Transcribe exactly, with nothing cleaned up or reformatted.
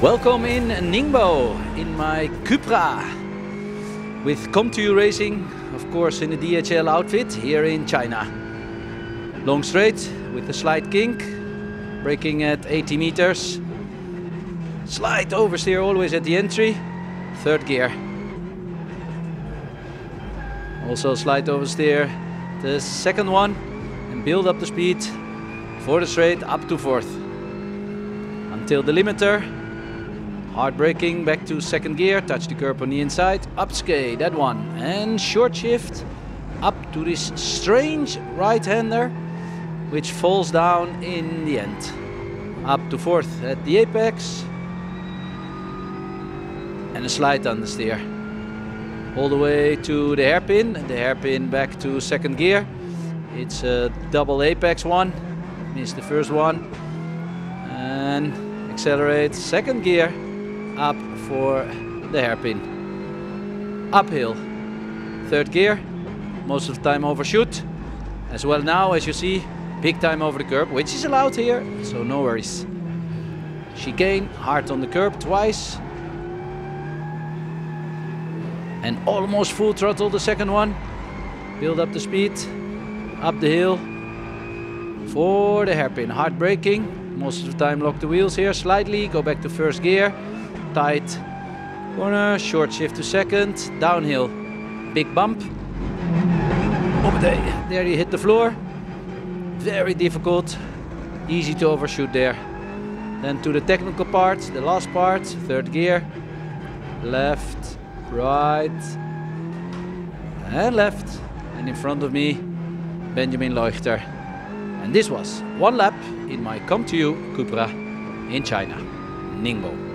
Welcome in Ningbo in my Cupra with Comto Racing, of course in a D H L outfit here in China. Long straight with a slight kink, braking at eighty meters, slight oversteer always at the entry, third gear. Also slight oversteer, the second one, and build up the speed for the straight up to fourth until the limiter. Hard braking, back to second gear, touch the curb on the inside, upskate, that one, and short shift up to this strange right-hander, which falls down in the end. Up to fourth at the apex, and a slight understeer. All the way to the hairpin, the hairpin back to second gear. It's a double apex one, missed the first one, and accelerate, second gear. Up for the hairpin, uphill, third gear, most of the time overshoot, as well now as you see, big time over the curb, which is allowed here, so no worries. Chicane, hard on the curb twice, and almost full throttle the second one, build up the speed, up the hill, for the hairpin, hard braking, most of the time lock the wheels here slightly, go back to first gear, tight corner, short shift to second, downhill, big bump. Op day. There you hit the floor. Very difficult, easy to overshoot there. Then to the technical part, the last part, third gear, left, right, and left. And in front of me, Benjamin Leuchter. And this was one lap in my Comto Cupra in China, Ningbo.